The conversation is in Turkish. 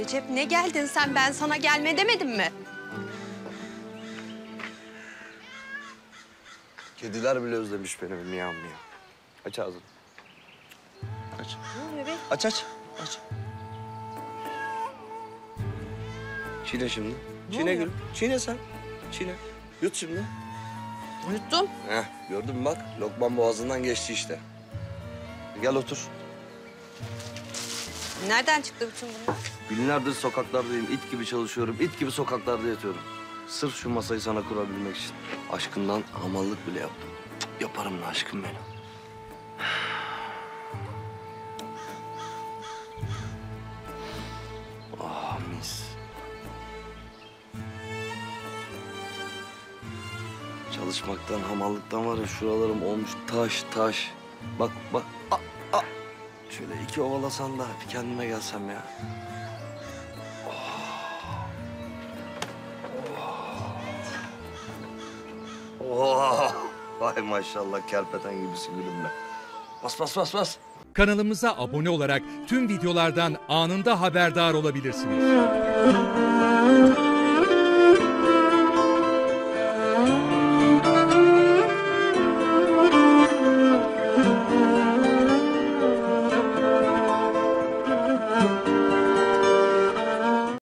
Recep ne geldin sen? Ben sana gelme demedim mi? Kediler bile özlemiş beni miyav miyav. Aç ağzını. Aç. Ne oluyor be? Aç aç. Aç. Çiğne şimdi. Çiğne gülüm. Çiğne sen. Çiğne. Yut şimdi. Yuttum. Heh, gördün mü bak? Lokman boğazından geçti işte. Gel otur. Nereden çıktı bütün bunlar? Günlerdir sokaklardayım, it gibi çalışıyorum, it gibi sokaklarda yatıyorum. Sırf şu masayı sana kurabilmek için. Aşkından hamallık bile yaptım. Cık, yaparım da aşkım benim. Ah mis. Çalışmaktan, hamallıktan var ya şuralarım olmuş taş taş. Bak bak. Şöyle iki ovalasan da bir kendime gelsem ya. Oh. Oh. Oh. Vay maşallah kerpeten gibisin gülüm be. Bas bas bas bas. Kanalımıza abone olarak tüm videolardan anında haberdar olabilirsiniz.